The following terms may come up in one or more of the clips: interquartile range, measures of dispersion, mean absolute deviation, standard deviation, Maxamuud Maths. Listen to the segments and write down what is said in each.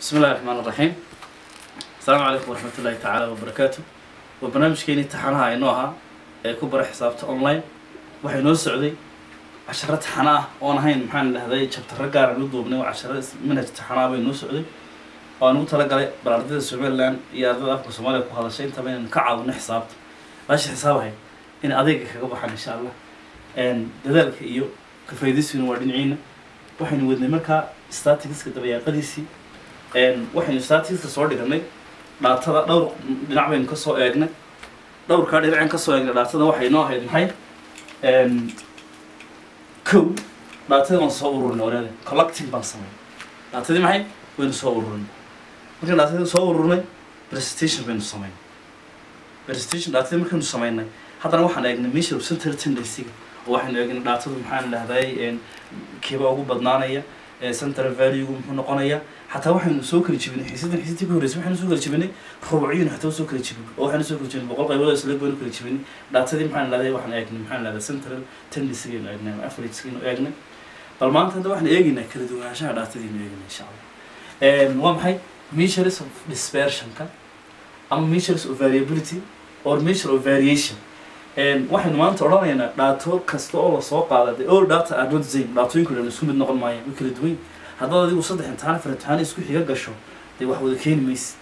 بسم الله الرحمن الرحيم. السلام عليكم ورحمة الله تعالى وبركاته. وبرنامج كيني امتحانها إنها كبر حسابته أونلاين وحي نو سعودي عشرة حناه وأنا هين محن لهذي شبت الرجال ردوا بنو عشرة منها امتحانها بين نو سعودي وأنا مترجع برادة السعودية الآن يأذن أفكار سمارة وهذا الشيء تبين كعب ونحسابته باش حسابها إن أذيك كبر إن شاء الله إن ذلك يو كفايدس في نوادين عينا وحي نودنا مكا استاتيكس كتبيع قديسي إن واحد يستاتيس تصور دكاني لا ترى دور بنعمل كسر أجنة دور كاري بعين كسر أجنة لا ترى واحد نوع هذي هاي إن كل لا ترى نصورون ولا ده collecting بنسميه لا ترى ما هاي بنصورون ممكن لا ترى نصورون presentation بنسميه presentation لا ترى ممكن نسمينه حتى واحد أجنة ميشل وسنتر تندسيق واحد أجنة لا ترى محل لهذاي إن كيف أقول بدنانية سنتر فاليو محن قنية حتى واحد سوكر يجيبني حسيت يكون رسمي حنا سوكر يجيبني ربعين حتى سوكر يجيبني أو حنا سوكر يجيبني بقول قبل يسلب بقول يجيبني لا تدري محن لا ذي واحد أجنبي محن لا ذا سنتر تندسين أجنبي أفريقي سكين أجنبي طالما أنت ده واحد أجنبي كده دون عشان لا تدري أجنبي إن شاء الله وهم هاي measures of dispersion كان أم measures of variability or measure of variation واحد ما أنت رأي أنا لا تور كسر الله سوق على ده أول داتا عدود زين لا تين كلنا نسوي بالنقل مايا وكل دوين هذا ذي وصدق أنت عارف الامتحان يسكو حيقق شو ذي واحد وذكين ميس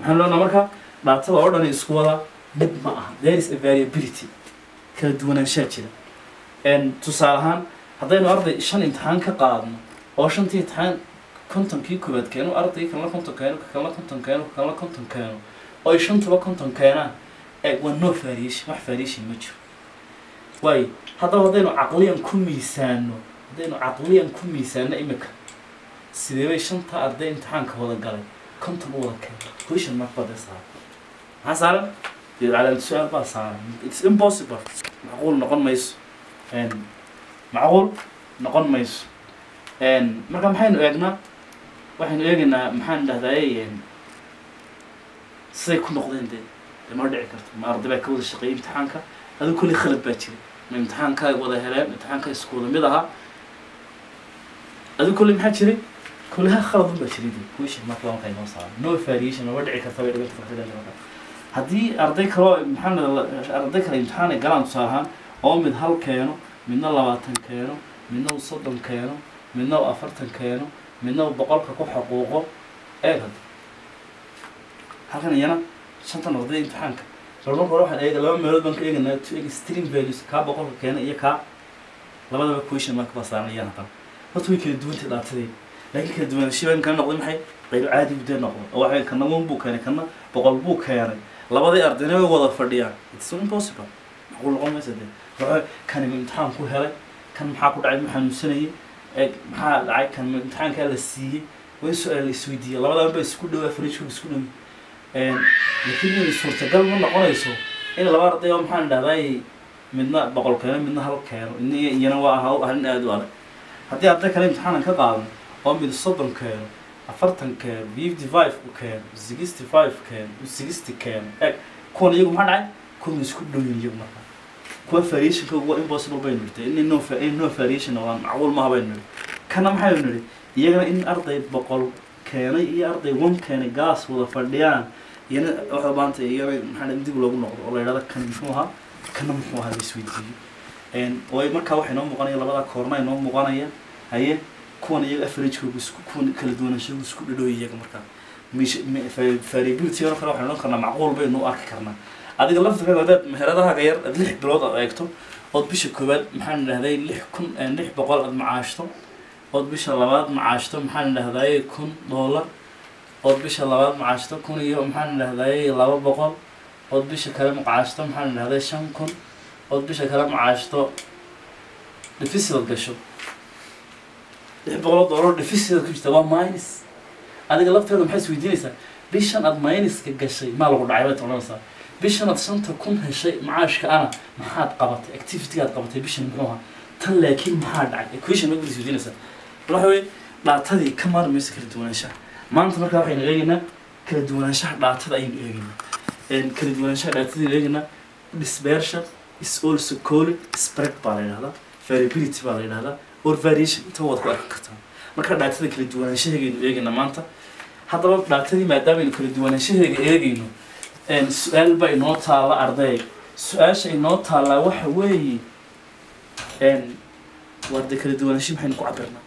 نحن لو نمركها لا تور أوردنا يسكولا مد معه there is a variability كل دونا شاتشلا and تصارهان هذا إنه أرضي شان امتحان كقاضم أو شان تي امتحان كنتم كيكو بد كانوا أرضي كنا كنتم كانوا كنا كنتم كانوا كنا كنتم كانوا أو شان تبا كنتم كانوا ونو فريش ما فريش المجهول واي هذا هذين عقليا كميسانه هذين عقليا كميسانه إمك سيدي شن تأردي امتحانك هذا قلي كنت بقولك كده وش المك بدي صار هسأل على السؤال بس صار it's impossible معقول نقول ما يس معقول نقول ما يس مركب محن ويانا واحد ويانا محن ده ذاي سيكون نقدين ده ما أردت ما أردت بكون الشقي امتحانك هذا كله خلب باتشلي من امتحانك ولا هلا امتحانك يسكون ميضها هذا كله محاتشلي كلها خرب باتشلي دي وش ما طلعوا قيمة صار نو فريش أنا أردت كثوير قلت فخذ هذي أردت كلا امتحان أردت كلا امتحان قران صارها أو من هل كانوا من الله واتن كانوا من الله صدم كانوا من الله أفرتن كانوا من الله بقالك كوب حقوقه أيضا هكذا ينا شنطة نقضي امتحانك لما نروح على لما مرود بنك إيه إنه تيجي ستريم فاليوز كاب بقول كأنه إيه كاب لما ده بكويشن ماك بصارنا إياه نقطة ما توي كده دوين تلات سنين لكن كده دوين الشيء اللي كنا نقضي محي غير عادي بدنا نقول أو حين كنا مو بوك يعني كنا بقول بوك يعني لما ده أردنا ولا فرديا it's impossible نقول لهم مثلاً رأي كان الامتحان كل هلا كان محاكو عاد محن سنة محا عاد كان الامتحان كله سي والسؤال السويدي لما ده بس كله فريش وسكون لكنني صورت قبل ما قريسو إن الوارد يوم حان دهاي منا بقول كلام منا هالكير إني ينوع هالن أدوار حتى عبد كلام امتحان كقاضم قام بالصدر كير أفرتن كير 55 كير 65 كير 60 كير كون يوم حان كون يسكت دون يوم مرة كون فريش كون impossible بينولته إنه فريش إنه أول ما بينول كنا محاولنا يجرا إن أرضي بقول كير إيه أرضي وم كير غاز ولا فرديان يعني أحبانت يعني إحنا ندي بلوغ نقد والله هذا كان محوها بسويدي and ويا مركب واحد نوم مقانية لبلا كورنا نوم مقانية هي كون يجي أفرج كل بس كون كل دونا شو بس كل دوي يجي مركب مش فريبلتي أنا خلاص إحنا كنا معقول بإنه أكل كنا هذا قلبت هذا مهرده غير اللي بلوغ أكتم قد بيش كبر محنا هذا اللي كن اللي بقول معاشته قد بيش لبلا معاشته محنا هذا يكون دولار قد بيش اللباب معاشته كون يوم حن لهذاي اللباب بقول قد بيش كلام معاشته حن لهذاي شن كون قد بيش كلام معاشته difficult كشو بقول ضروري difficult كشو تبع ماينس أنا قلبت هذا محس ويدينيسه بيش أنا ماينس كجشي ما لقول عيبته ولا صار بيش أنا شن تكون هالشيء معاش كأنا ما حد قبضت activity قد قبضت بيش نبغوها تلاقين ما حد عاد equation نقدر يدينيسه راحوا لا تدي كمار مسك الدونشة ما أنت مركب حين غيرنا كل دولة شهر لا تضايق غيرنا كل دولة شهر لا تضايق غيرنا dispersion is also called spread بالين هذا variability بالين هذا or variation توضح أكثر marka dhaqtada kala duwanaanshadeedu eegayna maanta hadaba dhaqtadii maadaama kala duwanaanshadeedu eegayno een su'aal bay noo taala arday su'aasha inoo taala waxa weey een warda kala duwanaanshadeedu waxaan ku cabirna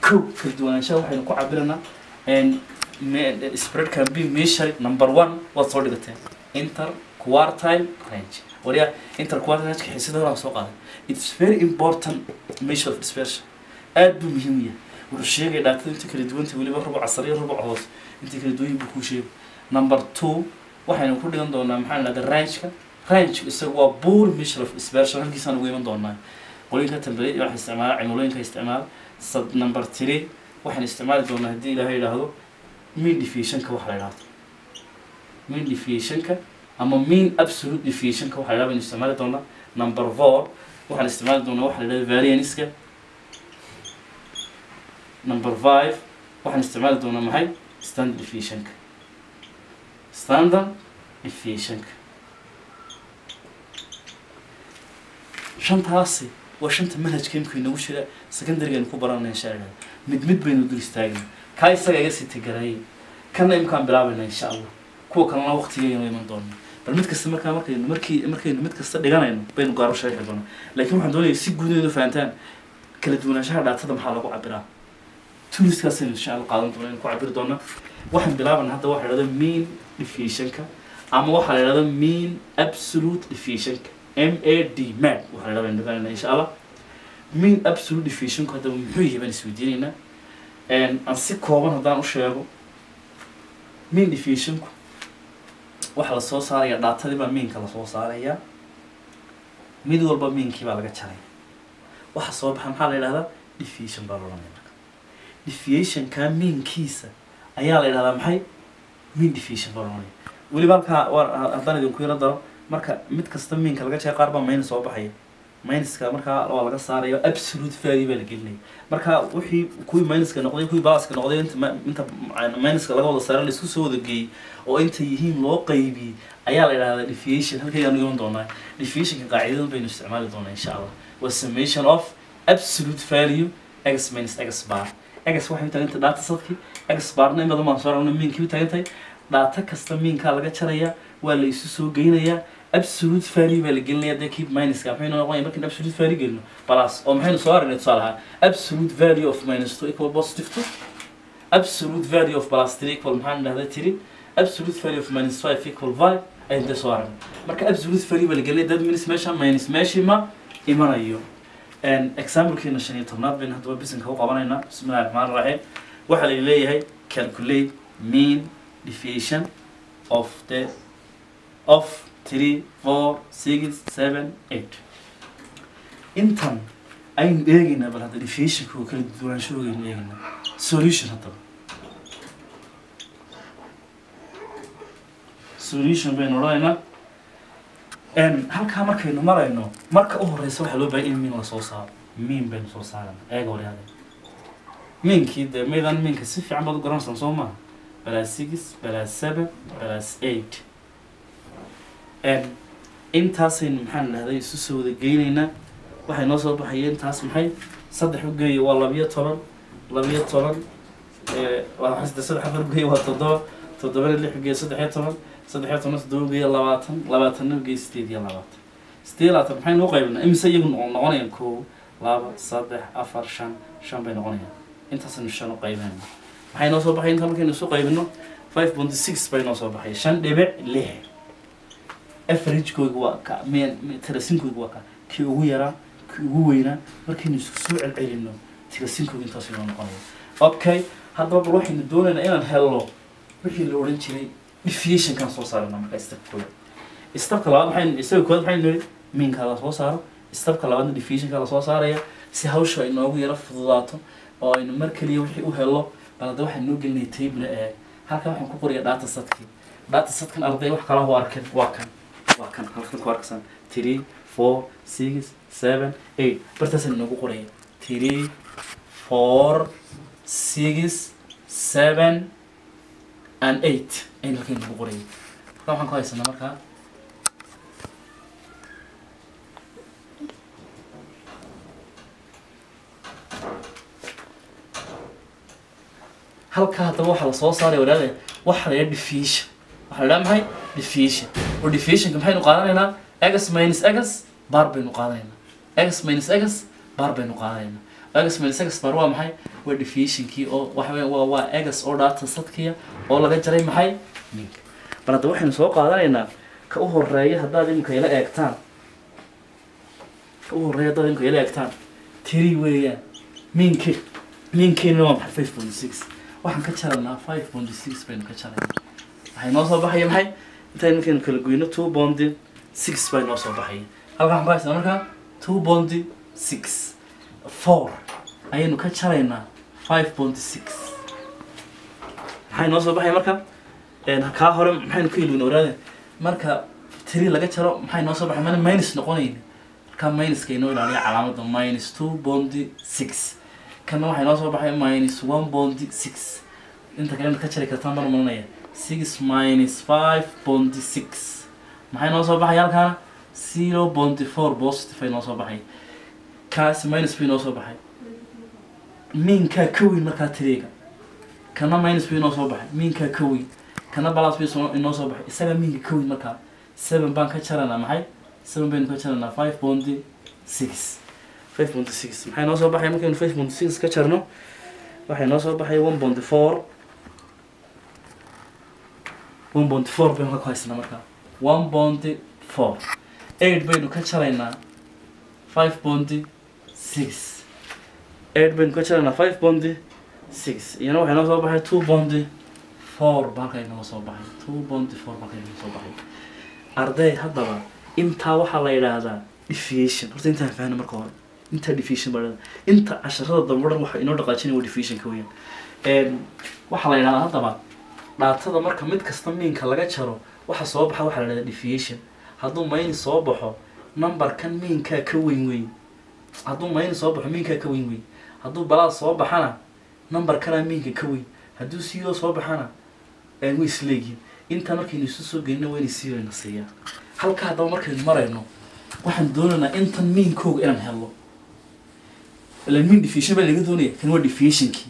ku kala duwanaanshadeedu waxaan ku cabirna een spread can be measured number 1 what's all the time inter quartile range وريا انتر كوارتايل رانج كحسيدها لا سو قاده اتس فيري امبورتنت ميشر اوف ديسبيرشن اد بو مهميه وشيغي داتا انت كلا دوانتي وليبا ربع عصريه ربع هوس انت كلا دوي بو كوشيب نمبر 2 waxaynu ku dhigan doonaa maxaan la range-ka range isagoo buur measure of dispersion halkiisana ugu iman doonaa qolida tambareed waxaan isticmaalaa cimilooyinka isticmaal sad number 3 waxaan isticmaali doonaa hadii ilaahay ilaahdo mean deviation-ka wax la yiraahdo mean deviation-ka ama mean absolute deviation-ka waxa la isticmaali doonaa number 4 waxaan isticmaali doonaa wax la yiraahdo variance-ka number 5 waxaan isticmaali doonaa maxay standard deviation-ka standard deviation-ka shantaasi waa shanta manhajka imka inuu jira secondary aan ku baranay insha Allah mid baynu dul istaagnaa ka isaga iga sii tagaray kana imkaan bilaabaynaa insha Allah kuwa kalena waqtigeena iman doonaa bal mid kasta markaynu mid kasta dhiganayno baynu gaaro sheekay doonaa laakiin waxaan doonayaa si guud inuu fahantaan kala duwanaanshaha dhaqtada maxaa lagu cabiraa tuliskaas insha Allah qaadan doonaa ku cabir doonaa waxaan bilaabanaa hadda waxa la yiraahdo mean deviation-ka ama waxa la yiraahdo mean absolute deviation-ka MAD MAD waxa la yiraahdo insha Allah mean absolute deviation-ka hadda muxuu yahay baan isweydiinaynaa aan si kooban haddaan u sheego mean deviation-ku waxa la soo saaraya dhaqtadiiba mean-ka la soo saaraya mid walba mean-ki baa laga jaray waxa soo baxan waxa la yiraahdaa deviation baa loo leeyahay deviation-ka mean-kiisa ayaa la yiraahdaa maxay mean deviation baa loo leeyahay wali balka haddana idin ku yara daro marka mid kasta mean-ka laga jaray qaar baa minus soo baxaya minus-ka marka waa laga saarayo absolute value baa la gelinay marka wixii kuwi minus-ka noqday kuwi plus-ka noqday inta minus-ka laga wada saaray isku soo wada geeyay oo inta yihiin loo qaybi ayaa la yiraahdaa deviation halkay aanu iman doonaa deviation-ka qaacidada baynu isticmaali doonaa insha Allah was summation of absolute value x minus x bar x waxay tagantay data sadki x barna imada ma soo raacno mean-ki tagantay data kasta mean-ka laga jaraya waa la isu soo geynaya absolute value baa la gelinaya da keep minus ka waxaynu noqonay marka absolute value gelno plus oo maxaynu soo aragnay tusaalaha absolute value of minus 2 equal positive 2 absolute value of plus 3 equal maxaan dhahdaa 3 absolute value of minus 5 equal 5 and the so on marka absolute value baa la gelinaya da minus meesha ma imanayo and example-keena 15aad baan hadaba bisinka u qabanayna bismillaahir rahmaanir rahiim waxa la leeyahay calculate mean deviation of the of 3, 4, 6, 7, 8 intan aynu eegayna bal hadda deviation-ka oo kala duwanaanshadeedu eegayna solution hadaba solution baynu raynaa ان halka markaynu marayno marka u horeysa waxa loo baahan in min la soo saaro min baan soo saaran eeg wariyaad minki de meedan minka si fiican baad garan Soomaa +6 +7 +8 ان intaas in maxaan leeyahay isu soo wada geynayna waxay noo soo baxayeen taas maxay 3 u geeyay waa 12 waxa saddex afar geeyay waa 7 lix geeyay 13 دوغي لواتن لواتن نوغي ستيديا لواتن ستيلا تبحين وقايبنا إمسا يغنقون نغنين كو لابا صادح أفر شان بين غنين انتاسن شان وقايبنا بحين وصول بحين تامكين نسو قايبنا 5.6 بين وصول بحين شان دبع ليه افريج كو يقواكا مين ترسين كو يقواكا كي ويرا كي وينا مركين نسو العلينا ترسين كو انتاسن غنين اوكي هادبا بروحي ندونينا اينا هلو مركين لورنجيني deviation kan soo saarana marka step kale waxaan isagu kood waxaan nuri min kala soo saaro step kale waxaan deviation kala soo saaraya si hawsha inoogu yara fududaato oo in mar kaliya wixii u helo balada waxaan noo gelinay table ee halka waxaan ku qoriyaa data setkan arday wax kala hor arkay waa kan halka ku arksan 3 4 6 7 8 bartasan noogu qoriyaa 3 4 6 7 and 8 أين لكن بقولي طبعا كويس أنا مركها halka hadaba waxa la soo saaray walaal waxa la diffusion waxa la mahay diffusion oo diffusion maxay u qaadanaynaa x bar baynu qaadanaynaa x bar baynu qaadanaynaa x bar waa maxay waa diffusionki oo waxa weyn waa x oo data sadkiya oo laga jaray maxay bal hadaba waxaynu soo qaadanaynaa ka u horeeya hadaa imka ila eegtaan oo reedo in kale eegtaan tiri weeyaan minkii noqon 5.6 waxaan ka jarnaa 5.6 baan ka jarnaa waxay noo soo baxay maxay inta minkii kala goyno 2.6 baan noo soo baxay halkaan baa isla markaa 2.64 ayaynu ka jarnaa 5.6 waxay noo soo baxay markaa ka hore maxay ku ilwin oraade marka tiri laga jaro maxay noo soo baxay mana minus noqonayna كان ماينس كينو لاني علامة ماينس 2.6 كان واحد ناقص واحد ماينس 1.6 أنت كلامك كتشري كتان برا مالنا 6 ماينس 5.6 واحد ناقص واحد يلا كان 0.4 بوست في ناقص واحد كاس ماينس في ناقص واحد مين كاكوي مكاتريكا كان ماينس في ناقص واحد مين كاكوي كان بلاس في ناقص واحد سبعة مين كاكوي مكا 7 بانك كتشري أنا معي 5.6 waxay noo soo baxay markii aan 5.6 ka jarno waxay noo soo baxay 1.4 baynu ka haysnaa marka 1.4 8 baynu ka jaraynaa 5.6 8 baynu ka jaraynaa 5.6 iyana waxay noo soo baxay 2.4 baakay noo soo baxay 2.4 baakay noo soo baxay arday haddaba انت وحلا يرادا diffusion قلت انت فاهم مركو انت diffusion برد انت عشرات دمر وح انو دقاجين و diffusion كوين ان وحلا يرادا طبعا داtada marka mid kasta miinka laga jaro waxa soo baxay waxa la leeyahay diffusion haduu mayn soo baxo number kan miinka ka weyn weyn haduu mayn soo baxo miinka ka weyn weyn haduu balaas soo baxana number kan miinka ka weyn haduu siyo soo baxana ay u isleeyin inta markii nisu soo geeyna way siyo nasiya halka hadaba markii marayno waxaan doonaynaa intan miinkooga inaan helo la min diffusion baa laga doonayaa kan waa diffusionki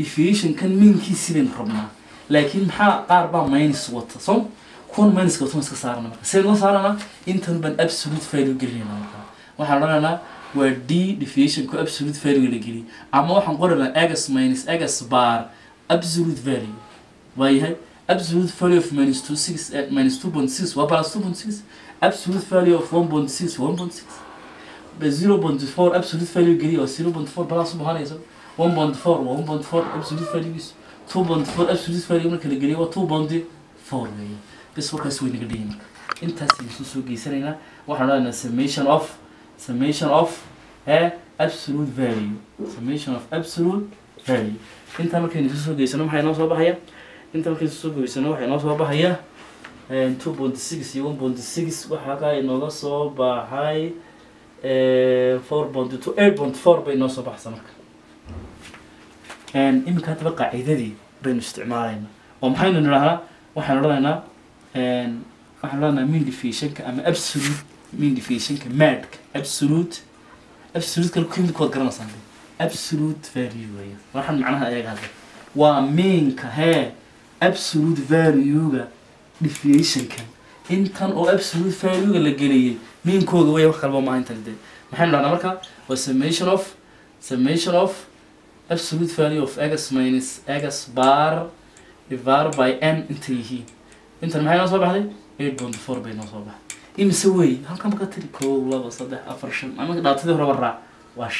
diffusion kan miinkiisa inaan rabnaa laakiin maxaa qaar baa minus wata soo kun minus ka toos ka saarana marka seen loo saarana intan ban absolute value gelinaa marka waxaan rabnaa waa d diffusion ku absolute value gelin ama waxaan qoraynaa x minus x bar absolute value waayahay absolute value of minus 2.6 or plus 2.6 absolute value of 1.6 but 0.4 absolute value giri or 0.4 plus 1.4 absolute value is 2.4 absolute value marka la giri wa 2.4 weey bas warkaas way naga dhigeen intaas inuu soo geysanayna waxaan leeyahay summation of absolute value inta marka inuu soo geysano maxay noo soo baxaya انت ممكن تسوق بيسنو واحد ناقص واحد هي 2.6 1.6 وحاجة ناقص واحد هاي 4.2 8.4 بين ناقص واحد سمك. and إمك هتبقى عددي بين استعمالنا. ومحين نراها وحنرانا وحنرانا مين diffusion كأما absolute مين diffusion كمات absolute كل كم كود كرنا صندي absolute value وحن معناها إيه هذا ومين كه absolute value diffusion كان انتن او absolute value la galiyay miinkooda way wax kalba ma intade maxay la markaa wa summation of absolute value of x minus x bar divided by n intihi intan maxay la soo baxday 8.4 bay noo soo baxday imise way halka marka tiri 2 3 4 5 ama daatadii hore waraa waa 5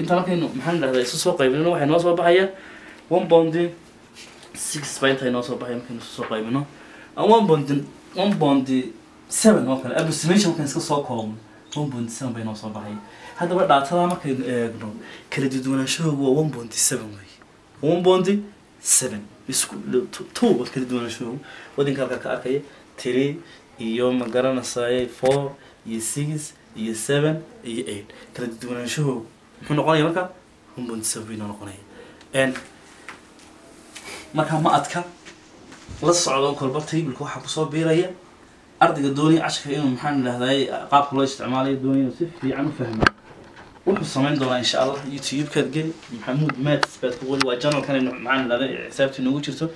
intan markaynu maxay la dhahday isu soo qaybinayna waxay noo soo baxaya 1.6 ناقص أربعة يمكن السوق يبينه، أو 1.7 ممكن، أبو سميش ممكن يسكت سوقهم، 1.7 بين ناقص أربعة، هذا بعد عطلة ما كان قلنا، كل جدولنا شو هو 1.7 وين، 1.7 يسكت توه كل جدولنا شو هو، ودين كذا 3 يوم قرنا صاير 4 6 7 8 كل جدولنا شو هو، إحنا قلنا يمكن 1.7 نقولنا، and marka ma adka la socdo kolba table-ku waxa ku soo biiraya ardayga doonaya cashka inuu maxaan leeyahay qaabka loo isticmaalayo doonaya si fiican u fahmo وحن صمين دولا إن شاء الله يوتيوب كتجي محمود ماتس بتقول وجنرال كان معنا هذا حسابتي نوجسه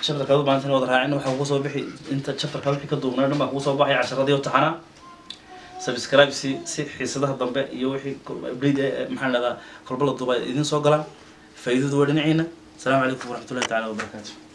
شفتك هذا بعدين وضعها عنه وحوصه بحي أنت شفتك هذا بحكي الدورنا لما حوصه بحي 10 دقايق وتحنا سبسكرايب سي حسده الضبع يوحي بريد محل هذا قرب الله الضبع إذن سوقلا فإذا دورنا عنا السلام عليكم ورحمة الله تعالى وبركاته.